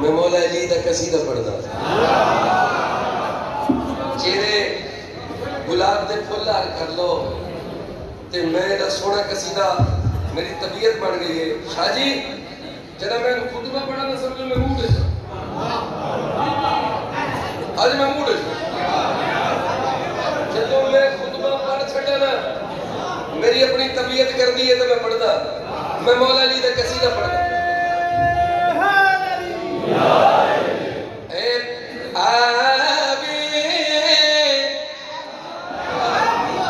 میں مولا علی دا قصیدہ پڑھنا جیرے گلاب دے پھل ہار کر لو تے میں دا سونا قصیدہ میری طبیعت بن گئی ہے شاہ جی جنا میں خطبہ پڑھا نہ سمجھو میں موڈ ہے آج میں موڈ ہے جدو میں خطبہ پڑھ چھڈا نا میری اپنی طبیعت کرنی ہے تو میں پڑھنا میں مولا علی دا قصیدہ پڑھنا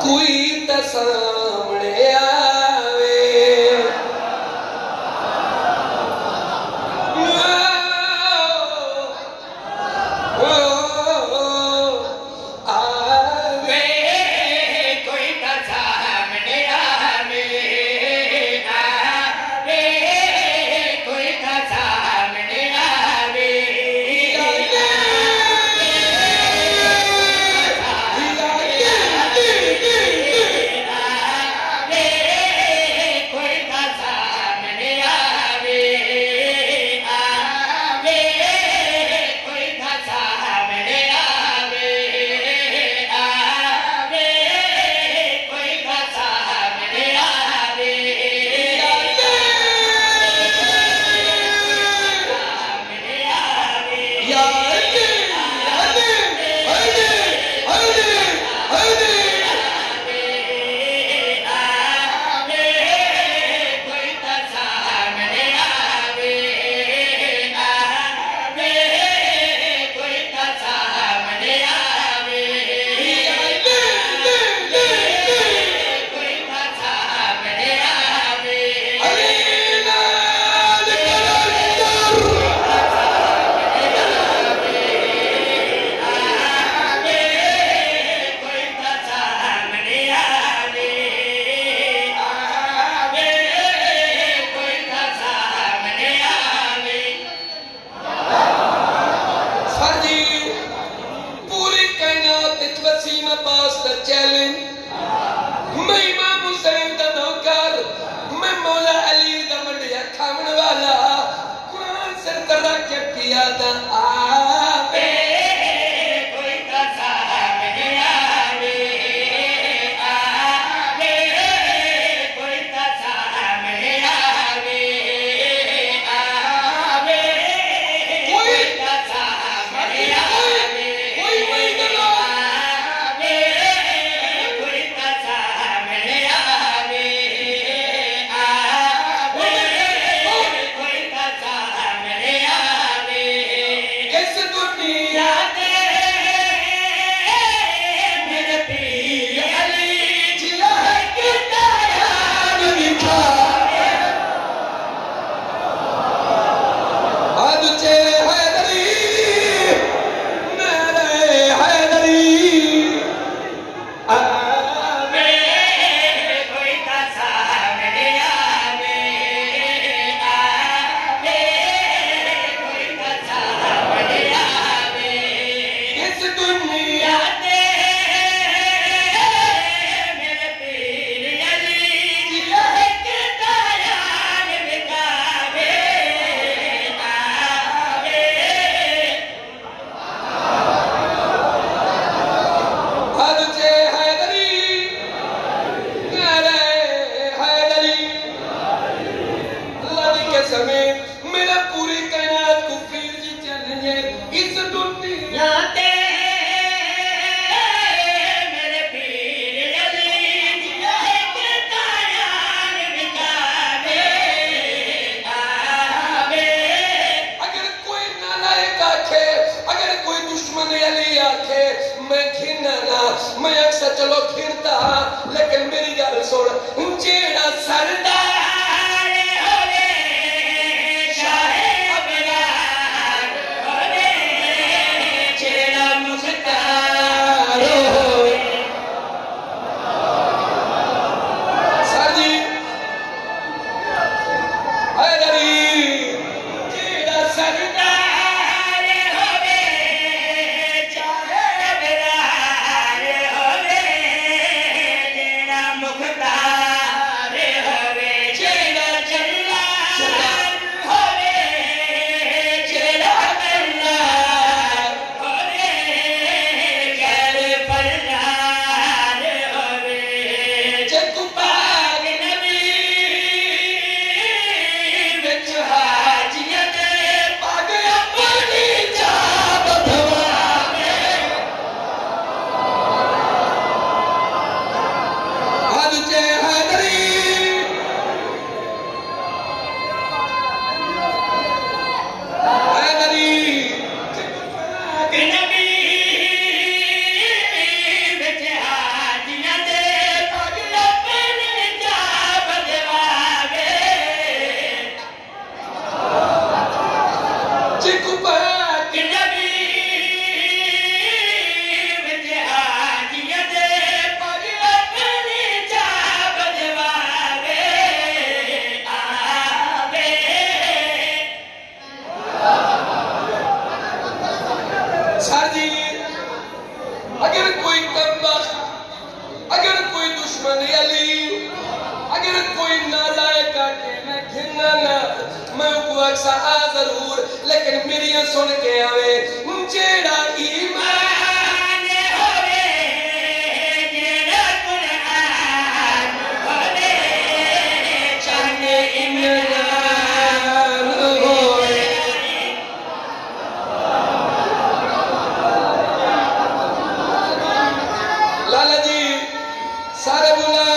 کوئی تا سامنے آوے آوے کوئی تا سامنے آوے آوے کوئی تا سامنے सा जरूर लेकिन मेरिया सुन के आवे जेड़ा ईमान होवे जेड़ा कुरान होवे चाहे इमरान होवे लाला जी सारे बुलाए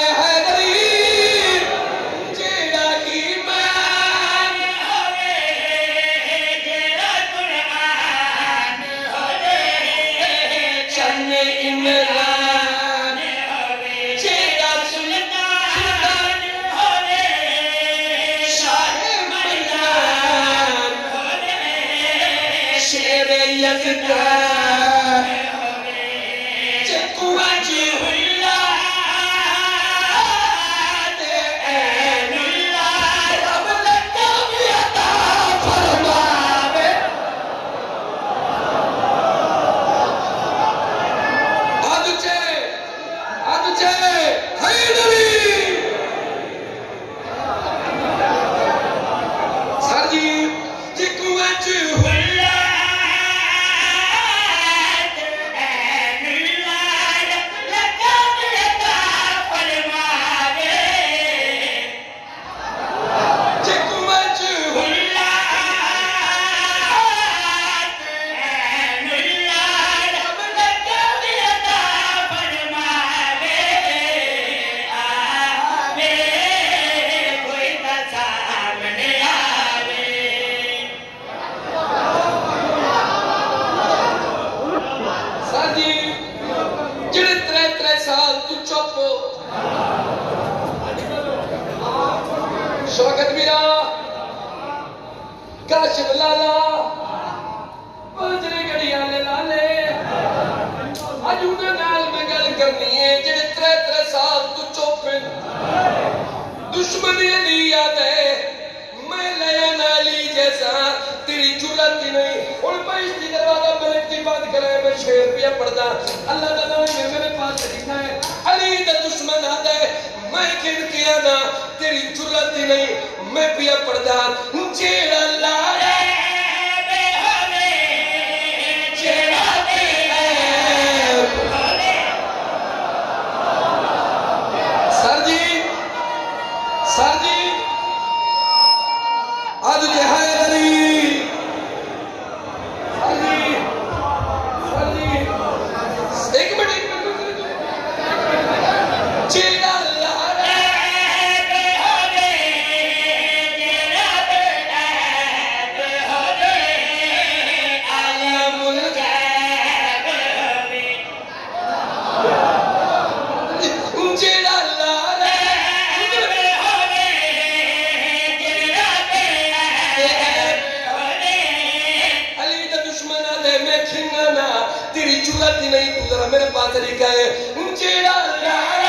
तेरी चुलत ही नहीं तू जरा मेरे पास लेके आए जेड़ा